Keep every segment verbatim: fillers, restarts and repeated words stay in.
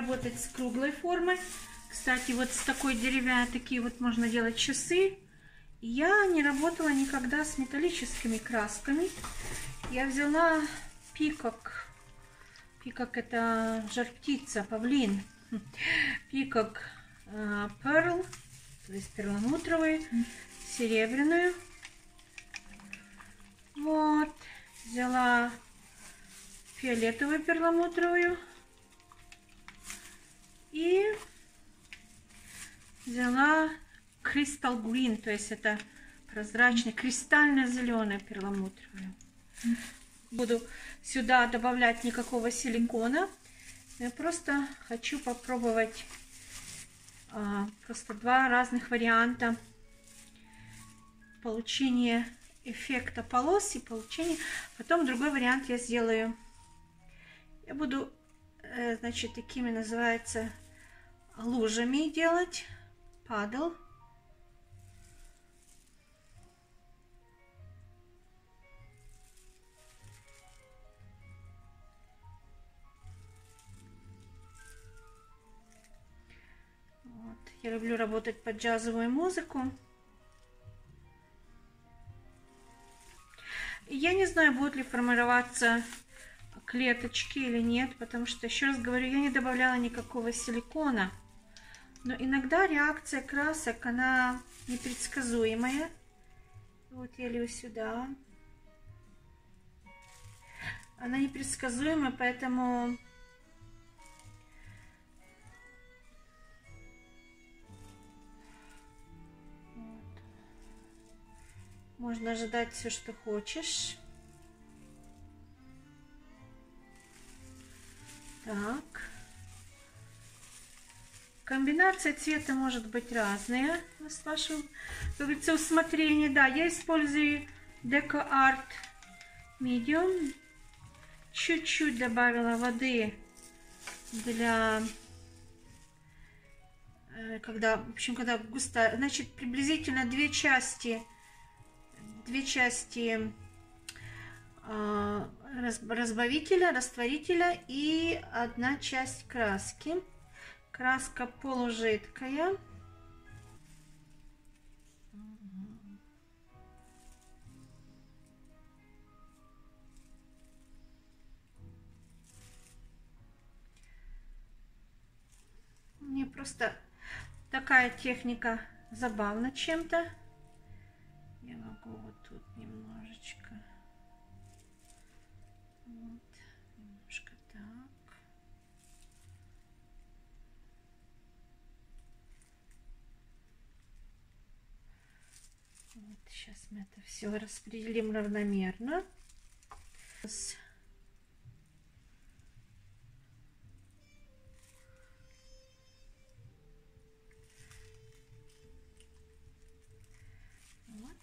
работать с круглой формой. Кстати, вот с такой деревянной, такие вот можно делать часы. Я не работала никогда с металлическими красками. Я взяла пикок. Пикок — это жар-птица, павлин. Peacock Pearl, то есть перламутровый, серебряную. Вот. Взяла фиолетовую перламутровую. И взяла Crystal Green, то есть это прозрачный, кристально-зеленая перламутровая. Буду сюда добавлять никакого силикона. Я просто хочу попробовать а, просто два разных варианта получения эффекта полос и получения. Потом другой вариант я сделаю. Я буду, значит, такими, называется, лужами делать. Падал. Я люблю работать под джазовую музыку. Я не знаю, будут ли формироваться клеточки или нет, потому что, еще раз говорю, я не добавляла никакого силикона. Но иногда реакция красок, она непредсказуемая. Вот я лью сюда. Она непредсказуемая, поэтому... Можно ожидать все, что хочешь. Так. Комбинация цвета может быть разная. С вашего, как говорится, усмотрения. Да, я использую DecoArt Medium. Чуть-чуть добавила воды для... Когда, в общем, когда густая... Значит, приблизительно две части... Две части э, разбавителя, растворителя и одна часть краски. Краска полужидкая. Мне просто такая техника забавна чем-то. Я могу вот тут немножечко, вот, немножко так. Вот, сейчас мы это все распределим равномерно.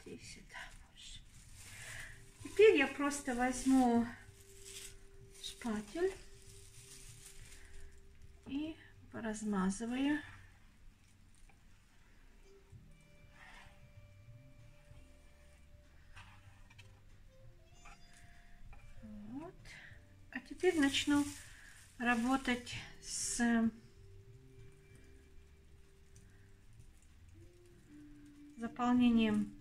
И сюда больше. Теперь я просто возьму шпатель и поразмазываю. Вот. А теперь начну работать с заполнением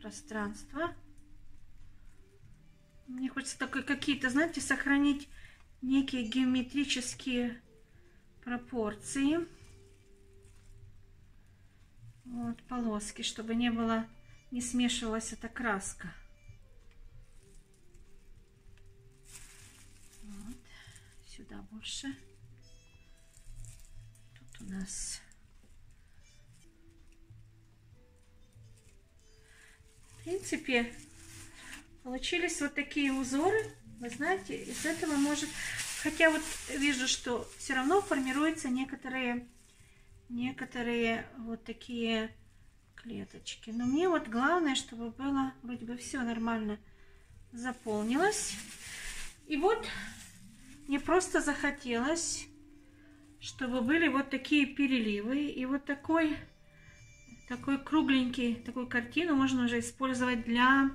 пространство. Мне хочется такой какие-то, знаете, сохранить некие геометрические пропорции. Вот полоски, чтобы не было, не смешивалась эта краска. Вот. Сюда больше. Тут у нас... В принципе, получились вот такие узоры. Вы знаете, из этого может... Хотя вот вижу, что все равно формируются некоторые, некоторые вот такие клеточки. Но мне вот главное, чтобы было, вроде бы, все нормально заполнилось. И вот мне просто захотелось, чтобы были вот такие переливы и вот такой... Такой кругленький, такую картину можно уже использовать для,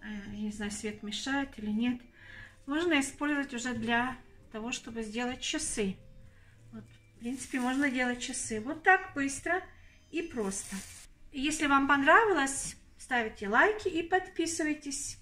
я не знаю, свет мешает или нет, можно использовать уже для того, чтобы сделать часы. Вот, в принципе, можно делать часы. Вот так быстро и просто. Если вам понравилось, ставите лайки и подписывайтесь.